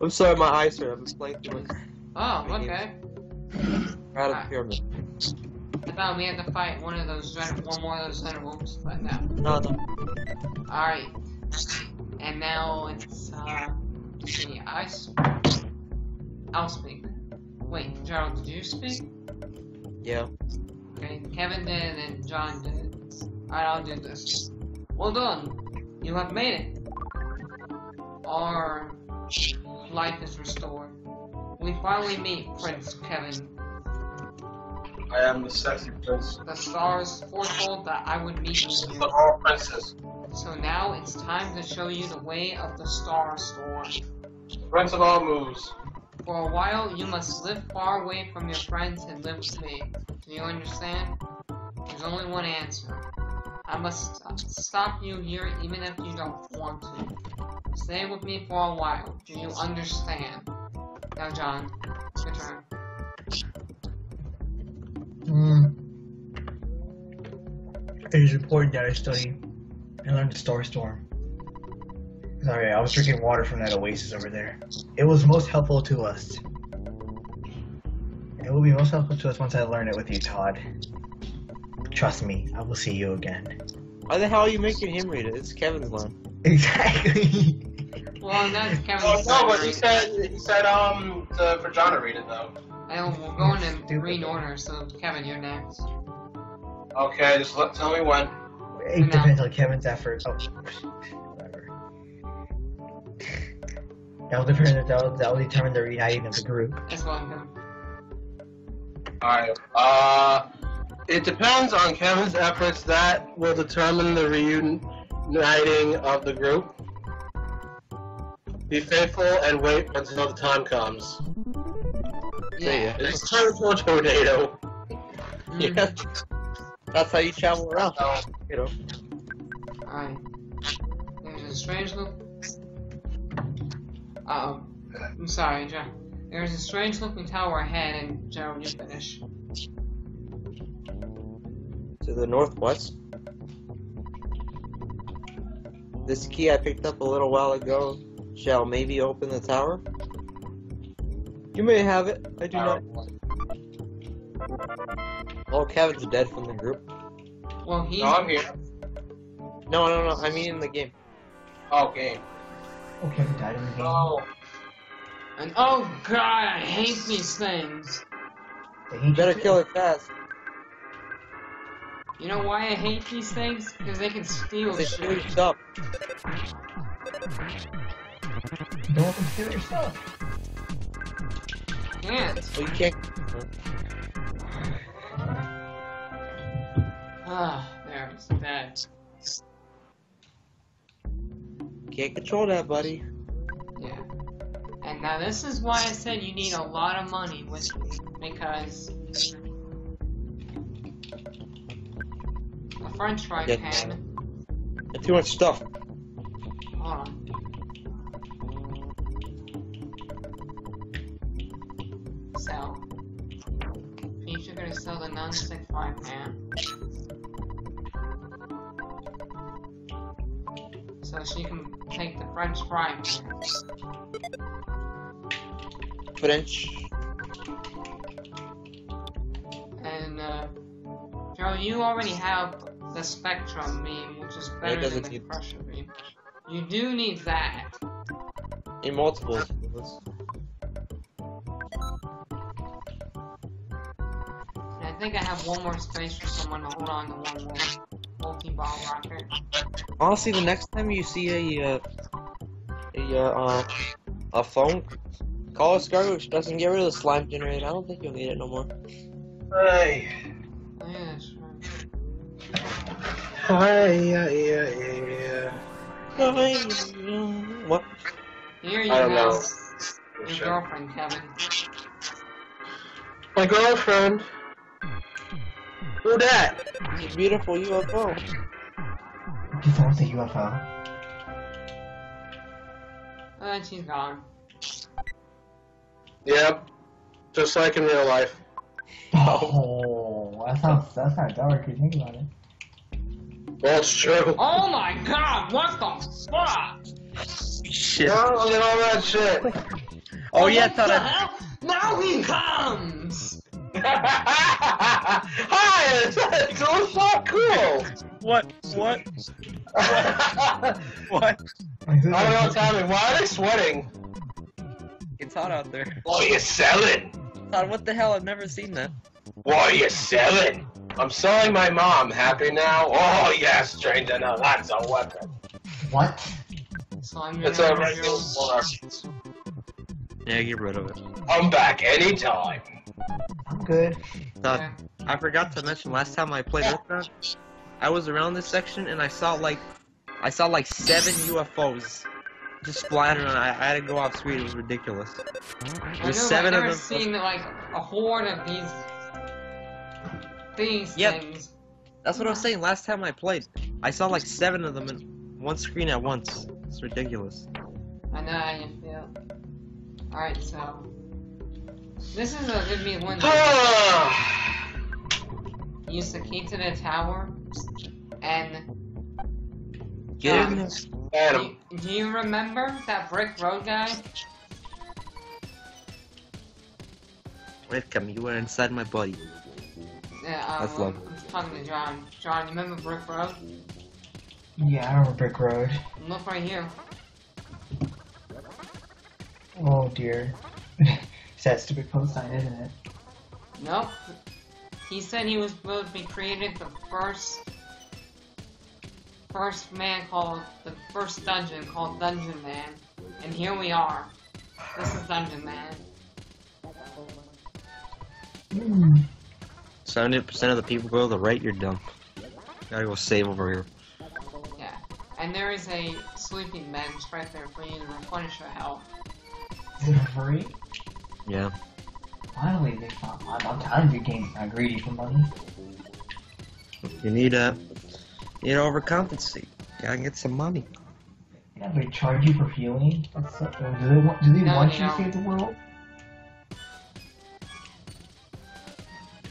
I'm sorry, my eyes hurt. I've been playing too much. Oh, okay. Out of the pyramid. I thought we had to fight one more of those center wolves, but no. No, no. Alright. And now it's, see, I'll speak. Wait, Gerald, did you speak? Yeah. Okay, Kevin did and John did. Alright, I'll do this. Well done! You have made it! Our life is restored. We finally meet Prince Kevin. I am the sexy prince. The stars foretold that I would meet you. The all princess. So now it's time to show you the way of the star store. Prince of all moves. For a while, you must live far away from your friends and live with me. Do you understand? There's only one answer. I must stop you here even if you don't want to. Stay with me for a while. Do you understand? Now, John, it's your turn. It is important that I study and learn the Star Storm. Sorry, I was drinking water from that oasis over there. It was most helpful to us. It will be most helpful to us once I learn it with you, Todd. Trust me, I will see you again. Why the hell are you making him read it? It's Kevin's line. Exactly. Well, that's Kevin's line. Well, no, but he said for John to read it though. And we're going in green order, so Kevin, you're next. Okay, just tell me when. It depends on Kevin's efforts. Oh, whatever. That'll determine the reuniting of the group. That's what I'm doing. Alright, it depends on Kevin's efforts. That will determine the reuniting of the group. Be faithful and wait until the time comes. Yeah. It's time for a tornado. Yeah. That's how you travel around. You know. Alright. There's a strange look. Uh oh. I'm sorry, John. There's a strange looking tower ahead, and Gerald, you finish. To the northwest. This key I picked up a little while ago shall maybe open the tower. You may have it. I do not. Oh, Kevin's dead from the group. Well, he's... No, I'm here. No, I mean in the game. Oh, game. Okay. Oh, Kevin died in the game. Oh. And oh god, I hate these things. You better kill it fast. You know why I hate these things? Because they can steal shit. Stuff. Don't steal your stuff. Well, you can't. Ah, there, it's bad. Can't control that, buddy. Yeah. And now this is why I said you need a lot of money with you, because the French fry pan. Too much stuff. Hold on. Sell. Peach, you're gonna sell the non-stick fry pan. So she can take the French fry pan. French. And, Joe, you already have the Spectrum beam, which is better than the Crusher beam. You do need that. In multiples. I think I have one more space for someone to hold on to one more multi-ball rocket. Honestly, the next time you see a phone, call us garbage. Doesn't get rid of the slime generator. I don't think you'll need it no more. Hey. Yeah, that's right. Yeah. What? Here you go. Your girlfriend, Kevin. My girlfriend. Who that? It's a beautiful UFO. She found the UFO. And she's gone. Yep. Just like in real life. Oh, that's not dark if you think about it. That's true. Oh my god, what the fuck? Shit. Look at all that shit. Oh, yeah, now he comes! Hi, it's so cool! What? What? I don't know what's happening. Why are they sweating? It's hot out there. What are you selling? God, what the hell? I've never seen that. What are you selling? I'm selling my mom. Happy now? Oh, yes, stranger. Now that's a weapon. What? So it's a regular market. Yeah, get rid of it. I'm back anytime. I'm good. Yeah. I forgot to mention last time I played Earthbound, I was around this section and I saw like 7 UFOs just splattering. I had to go off speed. It was ridiculous. There's 7 of them. I've never seen like a horde of these things. That's what I was saying last time I played. I saw like 7 of them in one screen at once. It's ridiculous. I know how you feel. Alright, so this is a good mean window. Use the key to the tower and get him. Do you remember that Brick Road guy? Welcome, you were inside my body. Yeah, that's love. I'm talking to John. John, you remember Brick Road? Yeah, I remember Brick Road. Look right here. Oh dear. It's that stupid post sign, isn't it? Nope. He said he was supposed to be created the first man called the first dungeon called Dungeon Man. And here we are. This is Dungeon Man. 70% of the people go to the right, you're dumb. Gotta go save over here. And there is a sleeping bench right there for you to replenish your health. Is it free? Yeah. Finally, they found mine. I'm tired of your games now, greedy for money. You need to overcompensate. Gotta get some money. Yeah, they charge you for healing? That's so cool. Do they want you to save the world?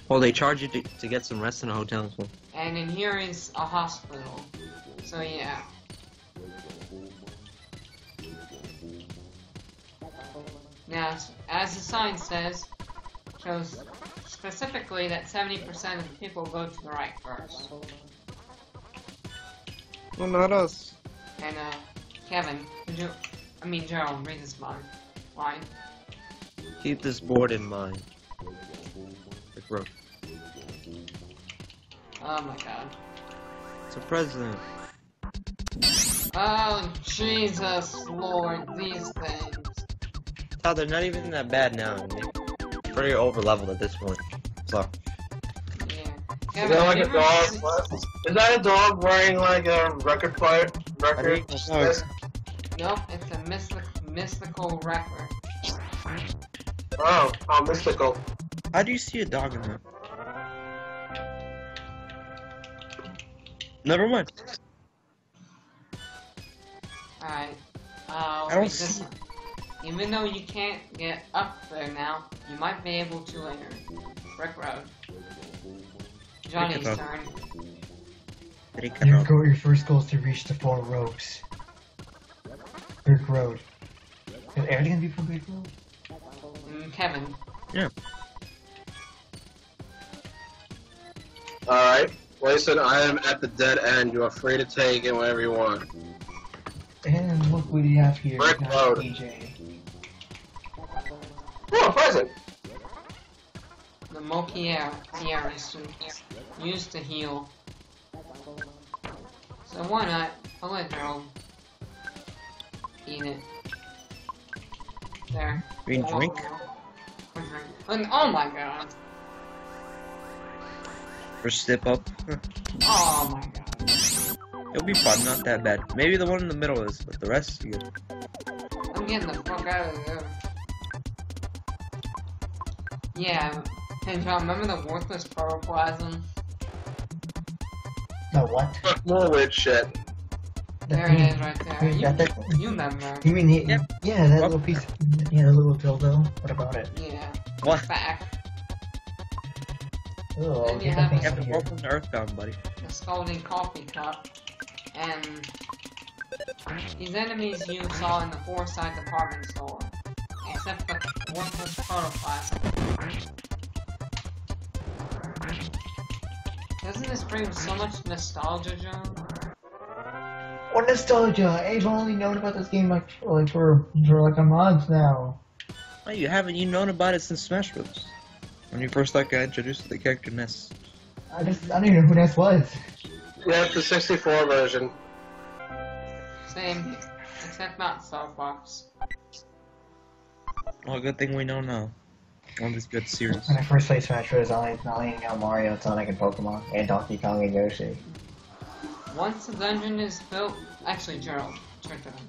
Well, they charge you to get some rest in a hotel as well. And in here is a hospital. So yeah. Now, as the sign says, shows specifically that 70% of the people go to the right first. Well, not us. And Kevin, Joe, read this line. Keep this board in mind. It broke. Oh my God. It's a president. Oh Jesus Lord, these things. Oh, they're not even that bad now. They're pretty over leveled at this point. So. Yeah. Is that like a dog? What? Is that a dog wearing like a record? Nope, it's a mystical record. Oh, mystical. How do you see a dog in there? Never mind. Alright. I don't see. Even though you can't get up there now, you might be able to later. Brick Road. Johnny's turn. Your first goal is to reach the 4 ropes. Brick Road. Is everything gonna be from Brick Road? Kevin. Yeah. Alright. Listen, I am at the dead end. You are free to take it whenever you want. And look what you have here. Brick Road. DJ. Oh, present! The Mokiera is used to heal. So why not? I'll let Gerald eat it. There. Green drink? And, oh my God! First step up. Oh my God. It'll be fun, not that bad. Maybe the one in the middle is, but the rest is good. I'm getting the fuck out of there. Yeah, hey John, remember the worthless protoplasm? The what? Fuck more weird shit. There it is, right there. You remember? You mean yeah, that little piece, that little dildo. What about it? Yeah. What? Oh, you have to welcome to Earthbound, buddy. A scalding coffee cup, and these enemies you saw in the Foresight department store. except for worthless protoplasm. Doesn't this bring so much nostalgia, John? What nostalgia? I've only known about this game for like a month now. Oh, you haven't? You've known about it since Smash Bros. When you first got introduced to the character Ness. I didn't know who Ness was. Yeah, the 64 version. Same, except not Soapbox. Well, good thing we know now. On this good series. When I first played Smash Bros, I not only know Mario, Sonic, and Pokemon, and Donkey Kong and Yoshi. Once a dungeon is built, actually Gerald, turn to him.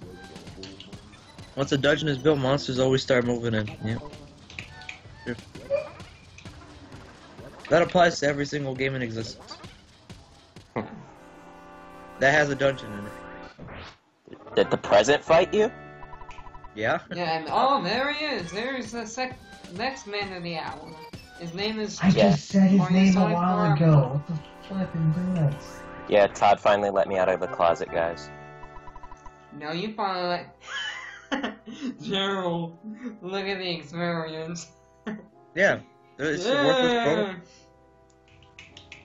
Once a dungeon is built, monsters always start moving in. Yeah. Sure. That applies to every single game in existence. Hmm. That has a dungeon in it. Did the present fight you? Yeah. Yeah. And, oh, there he is. There's the next man in the hour. His name is. I just said his name a while ago. What the flip is this? Yeah, Todd finally let me out of the closet, guys. No, you finally let... Gerald, look at the experience. Yeah. It's a worthless program. What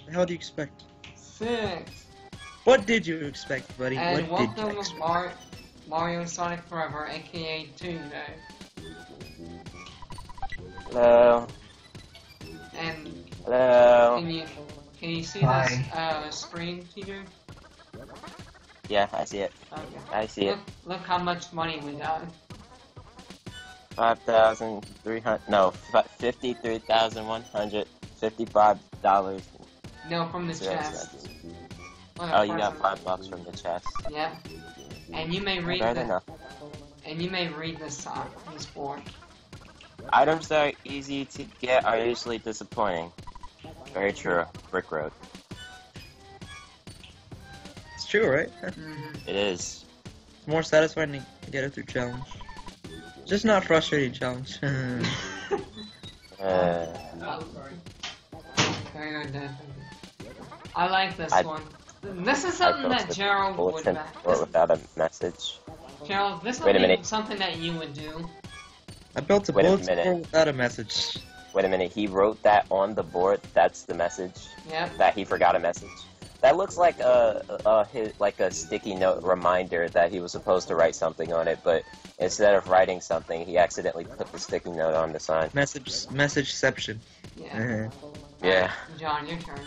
the hell do you expect? Six. What did you expect, buddy? And what did you expect? And welcome to Mario Sonic Forever, aka Tuesday. Hello. And... Hello. Can you see this screen, Peter? Yeah, I see it. Okay. I see it. Look how much money we got. 5,300. No, 53,155 dollars. No, from the chest. Oh, you got $5 from the chest. Yeah. And you may read the song. He's bored. Items that are easy to get are usually disappointing. Very true. Brick Road. It's true, right? Mm-hmm. It is. It's more satisfying to get it through challenge. Just not frustrating challenge. Oh, sorry. I like this one. This is something that Gerald would without a message. Gerald, this is something that you would do. I built a bulletin without a message. Wait a minute, he wrote that on the board, that's the message? Yeah. That he forgot a message? That looks like a sticky note reminder that he was supposed to write something on it, but instead of writing something, he accidentally put the sticky note on the sign. Messageception. Yeah. Yeah. John, your turn.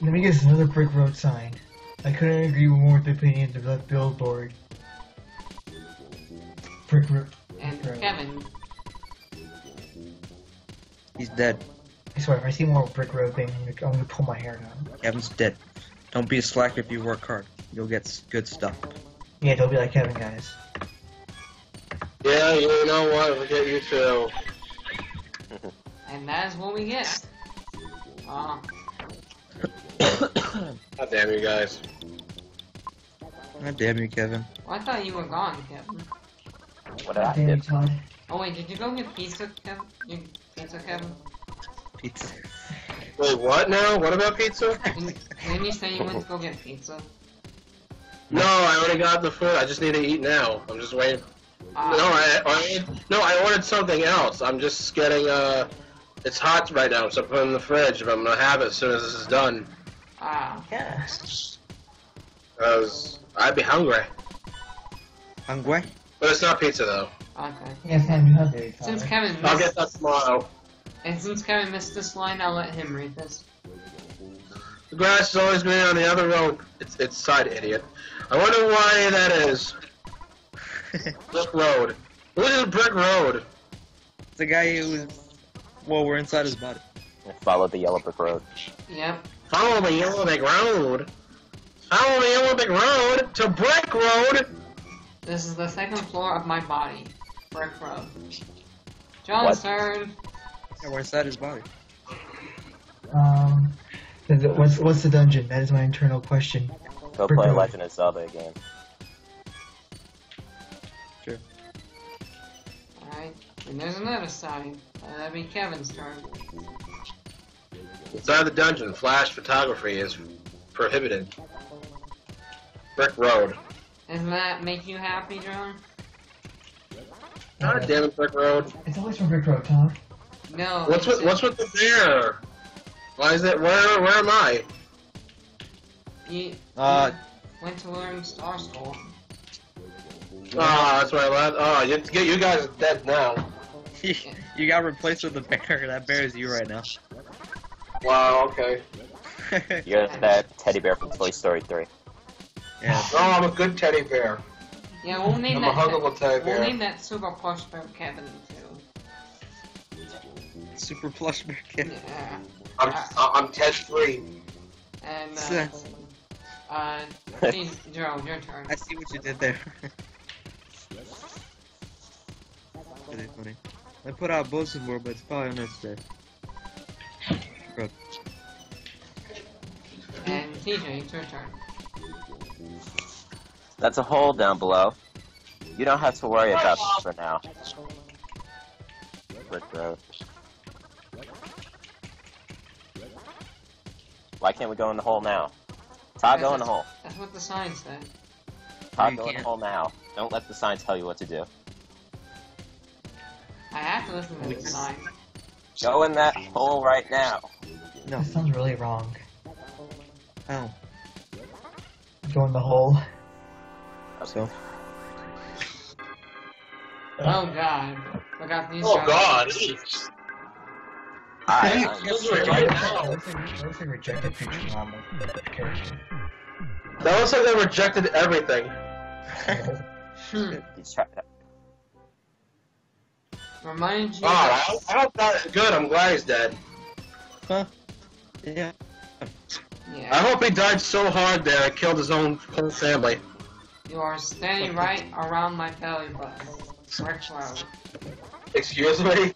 Let me guess, another Brick Road sign. I couldn't agree more with the opinions of that billboard. Brick Road. And Kevin. He's dead. I swear, if I see more Brick Road thing, I'm gonna pull my hair out. Kevin's dead. Don't be a slacker if you work hard. You'll get good stuff. Yeah, don't be like Kevin, guys. Yeah, you know what? We'll get you too. And that's what we get. Oh. God damn you guys. God damn you, Kevin. Well, I thought you were gone, Kevin. What I did. Oh wait, did you go get pizza, Kevin? Pizza, Kevin? Pizza. Wait, what now? What about pizza? Didn't you say you went to go get pizza? No, I already got the food. I just need to eat now. I'm just waiting. No, I ordered something else. I'm just getting, it's hot right now, so I put it in the fridge, but I'm gonna have it as soon as this is done. Ah. Yes. Because I'd be hungry. Hungry? But it's not pizza, though. Okay. Yes, I'm hungry. Since Kevin missed... I'll get that tomorrow. And since Kevin missed this line, I'll let him read this. The grass has always been on the other road. It's side, idiot. I wonder why that is. Brick Road. Who is Brick Road? It's the guy who... Well, we're inside his body. Follow the yellow brick road. Yep. Follow the yellow brick road. Follow the yellow brick road to Brick Road. This is the second floor of my body. Brick Road. Johnson. Yeah, we're inside his body. What's the dungeon? That is my internal question. Go Brick play road. Legend of Zelda again. Sure. Alright. And there's another sign. That'd be Kevin's turn. Inside the dungeon, flash photography is prohibited. Brick Road. Doesn't that make you happy, John? God damn it, Brick Road. It's always from Brick Road, Tom. No. What's with the bear? Why is it? Where am I? You went to learn Star School. Ah, that's where I left. Oh, you guys are dead now. You got replaced with a bear. That bear is you right now. Wow. Okay. You're that teddy bear from Toy Story 3. Yeah. Oh, I'm a good teddy bear. Yeah, we'll name I'm that. I'm a huggable teddy bear. We'll name that super plush bear Kevin too. Super plush bear Kevin. Yeah. I'm Ted 3. And Jerome, your turn. I see what you did there. Really funny. I put out both of more, but it's probably unnecessary. And TJ, it's your turn. That's a hole down below. You don't have to worry about this for now. Brick Road. Why can't we go in the hole now? Todd, go in the hole. That's what the sign said. Todd, go in the hole now. Don't let the sign tell you what to do. I have to listen to the sign. Go in that hole right now. No, that sounds really wrong. Oh. Go in the hole. Okay. Oh god. Look out these guys. That looks like rejected Futurama. That looks like they rejected everything. Remind you. Oh, I hope that's good. I'm glad he's dead. Huh? Yeah. Yeah. I hope he died so hard there it killed his own whole family. You are standing right around my belly button. Brick Road. Excuse me?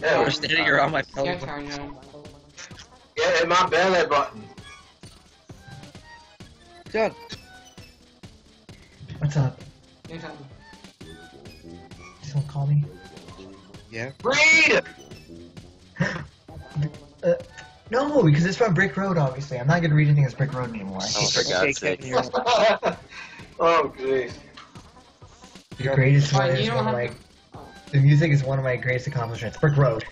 Yeah, you're standing around my belly button. Yeah, in my belly button. John. What's up? You're talking. Someone call me? Yeah. Read! No, because it's from Brick Road, obviously. I'm not gonna read anything as Brick Road anymore. Oh, for God's sake. Oh, jeez. The greatest one is one of my... The music is one of my greatest accomplishments. Brick Road.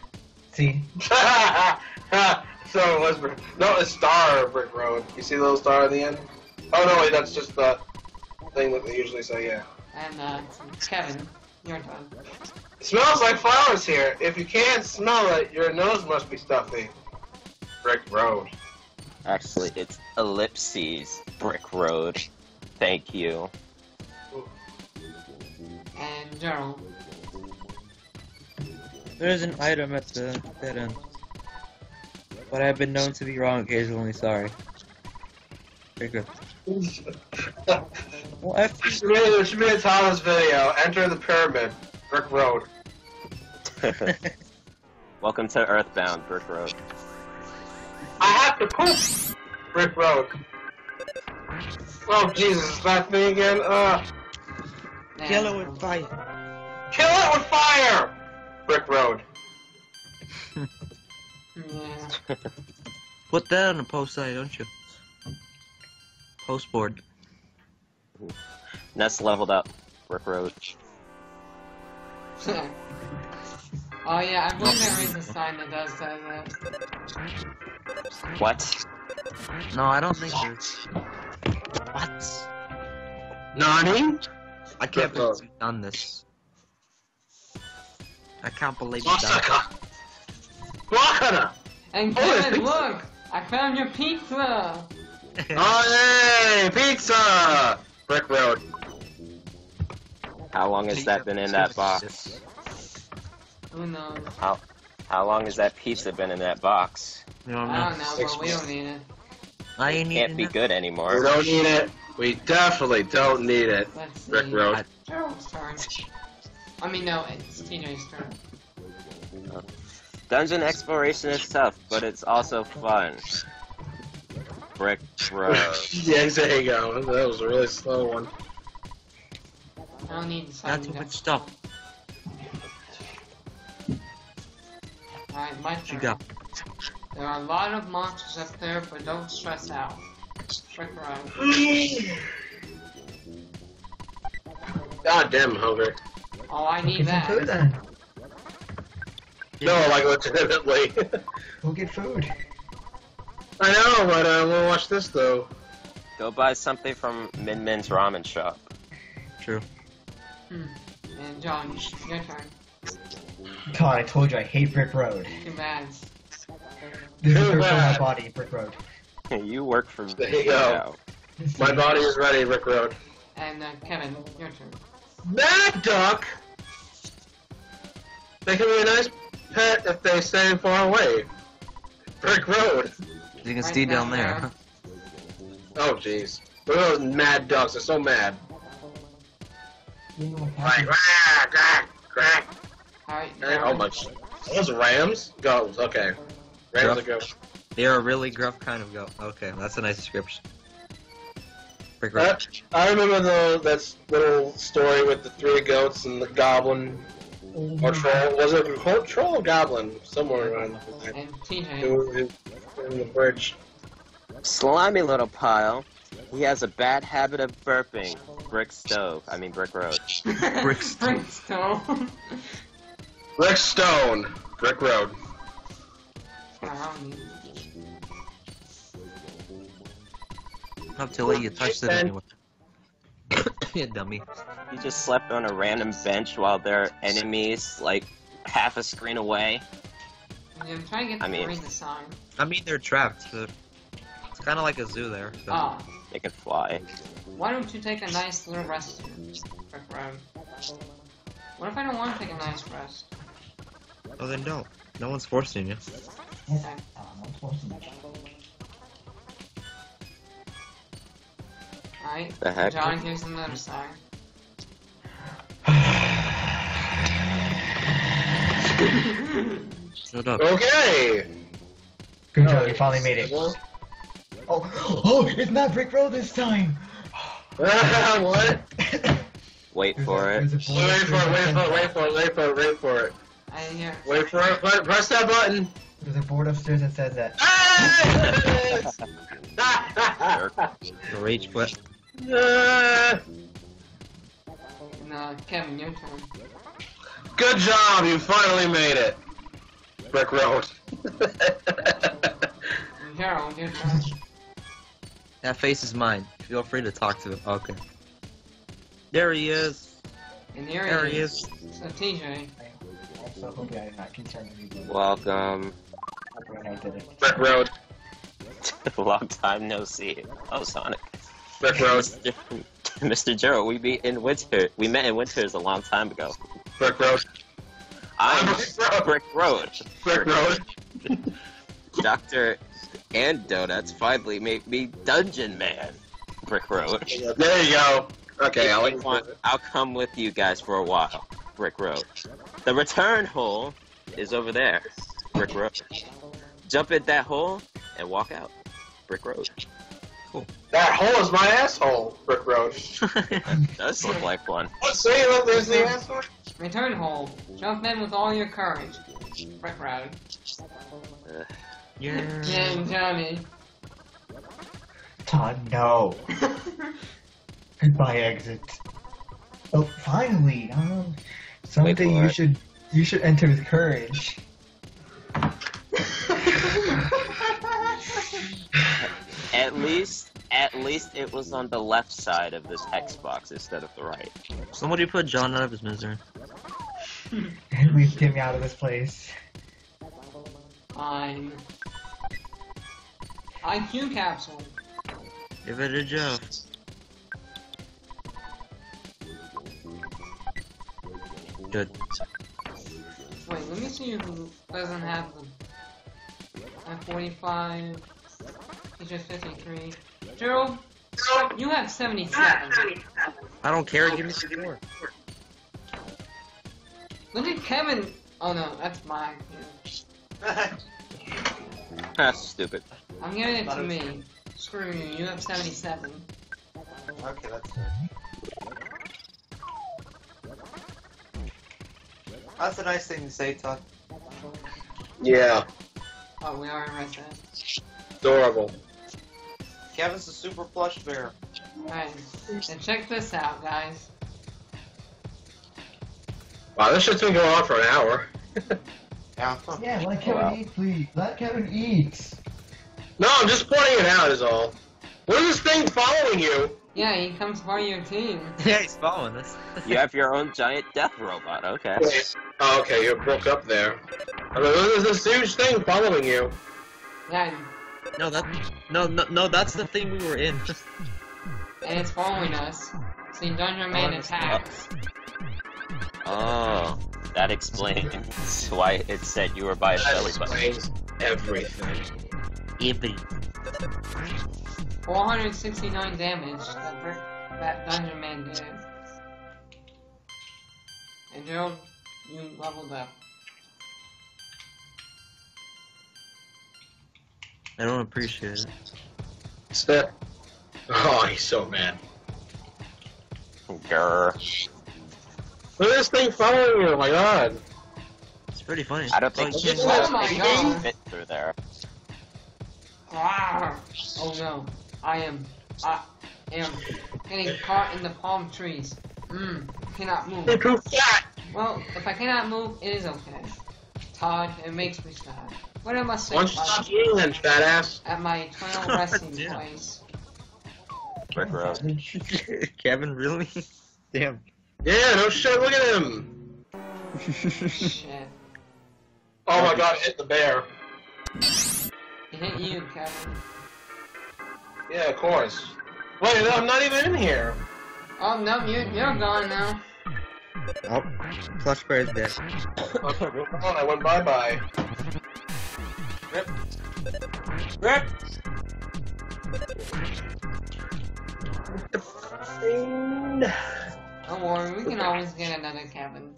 See? So it was Brick... No, a star of Brick Road. You see the little star at the end? Oh, no, wait, that's just the thing that they usually say, yeah. And, Kevin, your turn. It smells like flowers here. If you can't smell it, your nose must be stuffy. Brick Road. Actually, it's ellipses. Brick Road. Thank you. And Gerald. There's an item at the dead end. But I've been known to be wrong occasionally, sorry. Very good. Well, after... There should be a Thomas video. Enter the pyramid. Brick Road. Welcome to Earthbound, Brick Road. I have to poop! Brick Road. Oh, Jesus, it's not me again. Kill it with fire. Kill it with fire! Brick Road. Put that on the post side, don't you? Post board. Ness leveled up. Brick Road. Oh yeah, I believe there is a sign that does say that. What? No, I don't think there's... What? Nani? I can't believe you've done this. I can't believe you've done it. And Kevin, look! I found your pizza! Oh yay! Pizza! Brick Road. How long has that been in that box? Who knows? How long has that pizza been in that box? I don't know, but we don't need it. I ain't can't be good anymore. We don't need it. We definitely don't need it. Brick Road. Gerald's turn. I mean, no, it's TJ's turn. Dungeon exploration is tough, but it's also fun. Brick Road. Yeah, there you go. That was a really slow one. I don't need not too much stuff. Alright, my turn. There are a lot of monsters up there, but don't stress out. Brick Road. God damn, Homer. Oh, I need that. Get some food then. No, like legitimately. Go get food. I know, but I want to watch this though. Go buy something from Min Min's ramen shop. True. And John, your turn. God, I told you I hate Brick Road. Too bad. This is Brick Road, my body, Brick Road. You work for me. There you go. My body is ready, Brick Road. And Kevin, your turn. That duck! They can be a nice pet if they stay far away. Brick Road. You can see down there. Oh, jeez. Look at those mad ducks. They're so mad. Like, crack, crack, crack. Alright, oh my. Those rams? Goats, okay. Rams are goats. They're a really gruff kind of goat. Okay, that's a nice description. Brick Road. I remember that little story with the three goats and the goblin. Oh, or troll. Was it a troll or goblin? Somewhere around there. And TJ. In the bridge. Slimy little pile. He has a bad habit of burping. Brick Road. Brick Stone. Brick Stone. Brick Road. Not to let you touch that anyway. You dummy. You just slept on a random bench while their enemies, like, half a screen away. Yeah, I'm trying to get them to read the song. I mean, they're trapped. It's kind of like a zoo there. So. Oh. They could fly. Why don't you take a nice little rest, Brick Road? What if I don't want to take a nice rest? Oh, then don't. No one's forcing you. Okay. Alright, John, here's another song. Shut up. Okay! Good job, you finally made it. Oh, oh, it's not Brick Road this time! What? Wait for it. Wait for it, wait for it, wait for it, wait for it. I didn't hear it. Wait for it, press that button! There's a board upstairs that says that. Hey! Rage quit. No, Kevin, your turn. Good job, you finally made it. Brick Road. Carol, your turn. That face is mine. Feel free to talk to him. Okay. There he is. And there he is. So TJ. Okay, I can turn it. Welcome. Brick Road. Long time no see. Oh, Sonic. Brick Road. Mr. Gerald, we meet in winter. We met in winters a long time ago. Brick Road. I'm Brick Road. Brick Road. Dr. Andonuts finally made me Dungeon Man. Brick Road. There you go. Okay, I'll come with you guys for a while. Brick Road. The return hole is over there. Brick Road. Jump in that hole and walk out. Brick Road. Cool. That hole is my asshole. Brick Road. Does look like one. Let's see if there's the asshole. Return hole. Jump in with all your courage. Brick Road. Yeah. Jim, Johnny. Todd, no. Goodbye, exit. Oh, finally. Someday you should enter with courage. At least it was on the left side of this hex box instead of the right. Somebody put John out of his misery. At least get me out of this place. Fine. IQ capsule. Give it a jump. Good. Wait, let me see who doesn't have them. I-45, TJ 53. Gerald, you have 77. I don't care, give me some more. Look at Kevin. Oh no, that's mine. That's stupid. I'm giving it to me. Screw you, you have 77. Okay, that's good. That's a nice thing to say, Todd. Yeah. Oh, we are in recess. Adorable. Kevin's a super plush bear. Alright, and check this out, guys. Wow, this shit's been going on for an hour. Yeah. Yeah, let Kevin eat, please. Let Kevin eat. No, I'm just pointing it out is all. What is this thing following you? Yeah, he comes for your team. Yeah, he's following us. You have your own giant death robot, okay. Wait. Oh, okay, you broke up there. I mean, what is this huge thing following you? Yeah. No, that's the thing we were in. And it's following us. So Dungeon Man attacks. Oh, that explains why it said you were by a belly button. That explains everything. 469 damage that Dungeon Man did. And Gerald, you leveled up. I don't appreciate it. What's that? Oh, he's so mad. Grr. Look at this thing following you, oh my god. It's pretty funny. I don't think it's gonna fit through there. Oh no. I am getting caught in the palm trees. Cannot move. You're too fat! Well, if I cannot move, it is okay. Todd, it makes me sad. What am I saying? Why don't you stop eating then, fat ass? At my final resting place. Brick Road. Kevin, really? Damn. Yeah, no shit, look at him! Shit. Oh my god, I hit the bear. It hit you, Kevin. Yeah, of course. Wait, no, I'm not even in here! Oh, no, you're gone now. Oh, Plush Bear's dead. Okay, come on, I went bye-bye. Rip. Rip! What the thing? Don't worry, we can always get another cabin.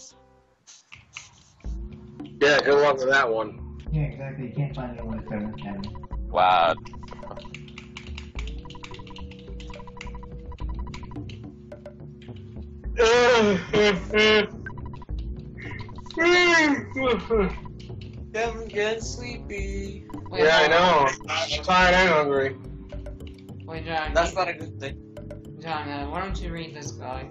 Yeah, good luck with that one. Yeah, exactly. You can't find anyone with another cabin. Wow. Kevin gets sleepy. Wait, yeah, I know. I'm tired and hungry. Wait, John. That's not a good thing. John, why don't you read this guy?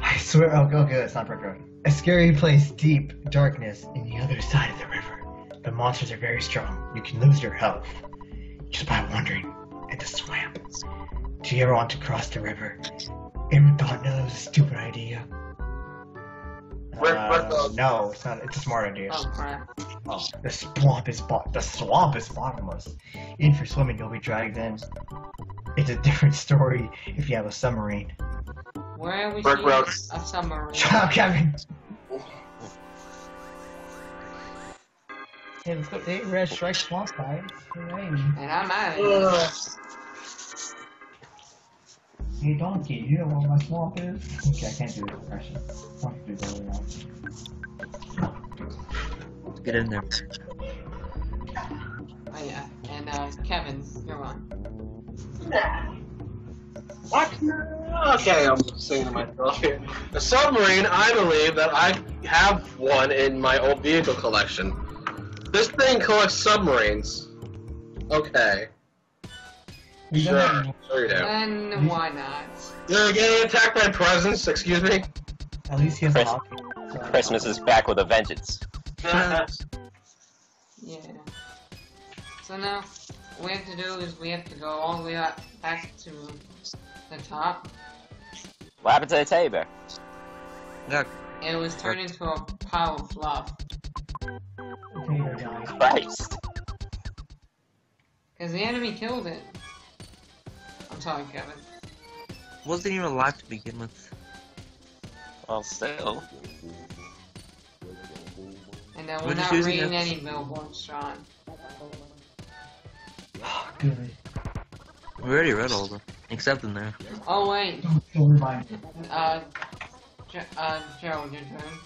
I swear, oh, go good, it's not Brick Road. A scary place, deep darkness, in the other side of the river. The monsters are very strong. You can lose your health just by wandering at the swamp. Do you ever want to cross the river? Ever thought that was a stupid idea? No, it's not. It's a smart idea. Oh, crap. Oh, the swamp is bottomless. In for swimming, you'll be dragged in. It's a different story if you have a submarine. Where would you have a submarine? Shut up, Kevin! Hey, let's go to 8 red strike swamp guys. And I'm out of here. Hey Donkey, you know where my swamp is? Okay, I can't do the impression. I have to do that right. Get in there. Oh yeah, and Kevin, you're on. Nah. What? Okay, I'm singing to myself here. The submarine, I believe that I have one in my old vehicle collection. This thing collects submarines. Okay. Sure you do. Then why not? You're getting attacked by presents, excuse me? At least he has Christmas is back with a vengeance. Yeah. So now, what we have to do is we have to go all the way up back to the top. What happened to the teddy bear? Look. It was turned into a pile of fluff. Christ. Because the enemy killed it. I'm sorry, Kevin. Wasn't even alive to begin with. Well, still. And we're not reading any billboards, Sean. Oh, good. We already read all of them, except in there. Oh, wait. Gerald, your turn.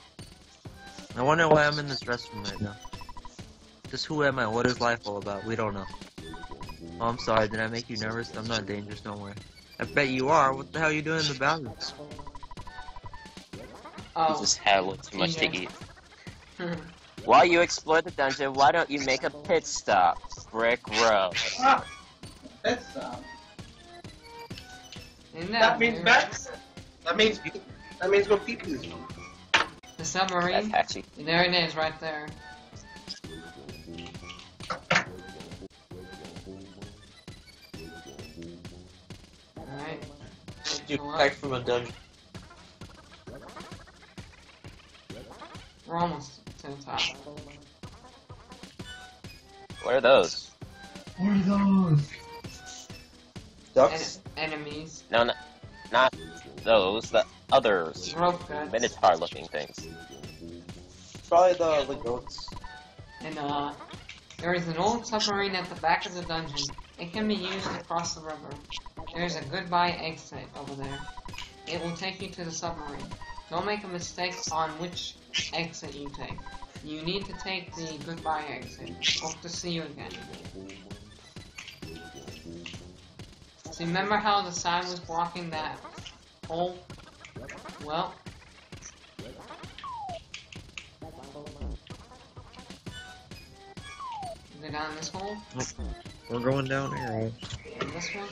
I wonder why I'm in this restroom right now. Just who am I? What is life all about? We don't know. Oh, I'm sorry, did I make you nervous? I'm not dangerous, don't worry. I bet you are. What the hell are you doing in the bathroom? Oh. This is hell, it's too much to eat. While you explore the dungeon, why don't you make a pit stop? Brick Road. Pit stop? That means back. That means go pee-pee. The submarine. That's catchy. There it is, right there. Alright. You back from a dungeon. We're almost to the top. What are those? What are those? Ducks? Enemies. No, not those. The others. Minotaur looking things. Probably the goats. And there is an old submarine at the back of the dungeon. It can be used to cross the river. There is a goodbye exit over there. It will take you to the submarine. Don't make a mistake on which exit you take. You need to take the goodbye exit. Hope to see you again. So remember how the sign was blocking that hole? Well, is it down this hole? We're going down arrow. And this one?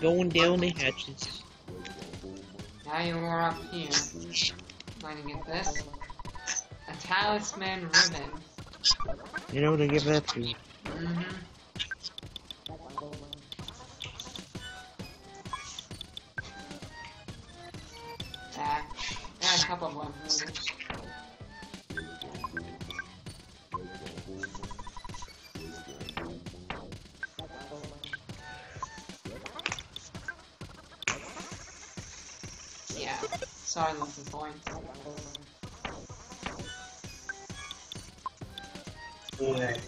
Going down the hatches. Now you're up here. Trying to get this. A talisman ribbon. You know what to give that to? Mm-hmm. Yeah, a couple of them. Yeah, sorry, I'm looking for him. Yeah.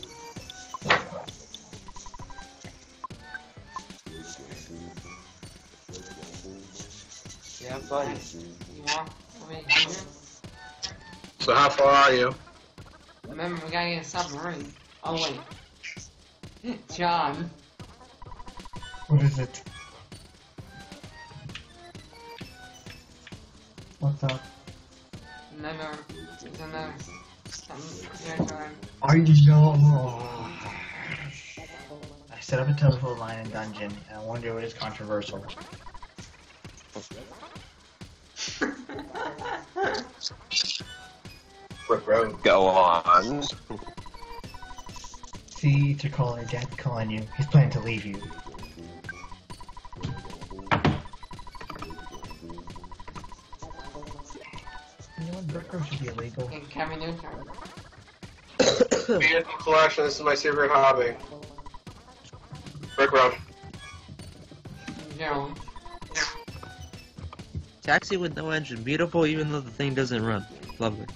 Yeah, buddy. Yeah, over here. So how far are you? Remember, we gotta get a submarine. Oh wait. John. What is it? What's up? Remember, there's another... Are you? I set up a telephone line in dungeon, and I wonder what is controversial. Brick Road, go on. See, to call your dad calling you. He's planning to leave you. You know what, Brick Road should be illegal. And Kevin Newton. Beautiful collection, this is my secret hobby. Brick Road. No. Taxi with no engine, beautiful even though the thing doesn't run. Lovely.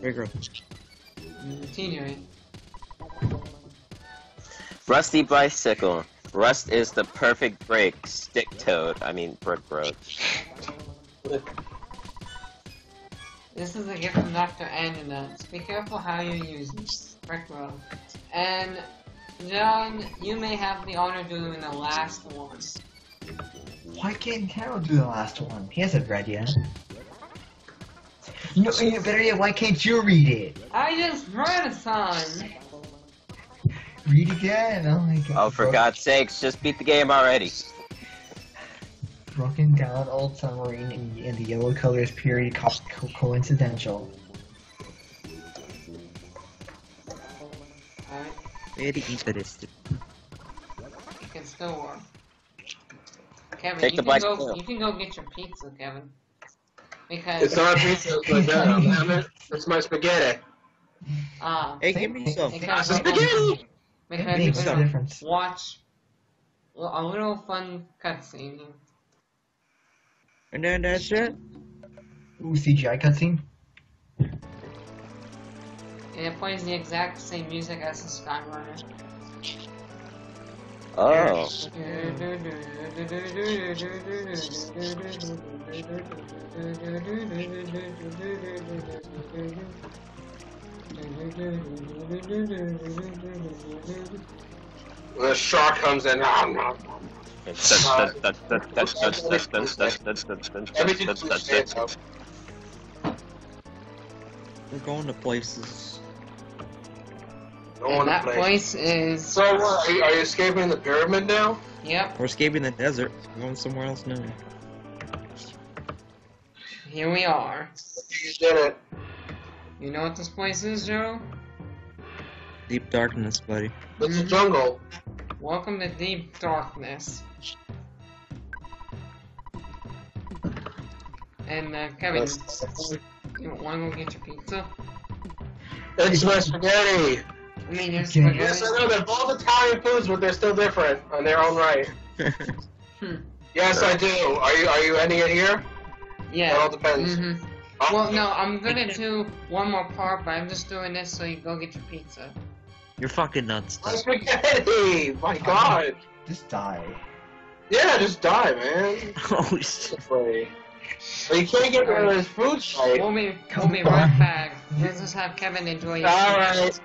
Here you go. Continuing. Rusty bicycle. Rust is the perfect brake. Stick toad. I mean, Brick Road. This is a gift from Dr. Andonuts. Be careful how you use it. Brick Road. And, John, you may have the honor of doing the last one. Why can't Carol do the last one? He hasn't read yet. No, better yet, why can't you read it? I just read it, son! Read again, oh my god. Oh, for God's sakes, just beat the game already. Broken down old submarine in the yellow colors period coincidental. Alright. Very interesting. It can still work. Kevin, you can go get your pizza, Kevin. Because it's not pizza, but no, it's my spaghetti. Hey, give me some. It's spaghetti! Because makes no difference. Watch a little fun cutscene. And then that's it? Ooh, CGI cutscene. And it plays the exact same music as the Skyrunner. Oh. When a shark comes in, we're going to places. And that place is... So, are you escaping the pyramid now? Yep. We're escaping the desert. We're going somewhere else now. here we are. You did it. You know what this place is, Joe? Deep darkness, buddy. It's a jungle. Welcome to deep darkness. And Kevin, you want to go get your pizza? It's my spaghetti. I mean, your spaghetti. Yes, I know they're both Italian foods, but they're still different on their own right. Yes, I do. Are you ending it here? Yeah. It all depends. Mm-hmm. Well, no, I'm gonna do one more part, but I'm just doing this so you go get your pizza. You're fucking nuts. My spaghetti! My God! Just die. Yeah, just die, man. Oh shit! You can't get rid of his food. We'll be right back. Let's just have Kevin enjoy your food. All right.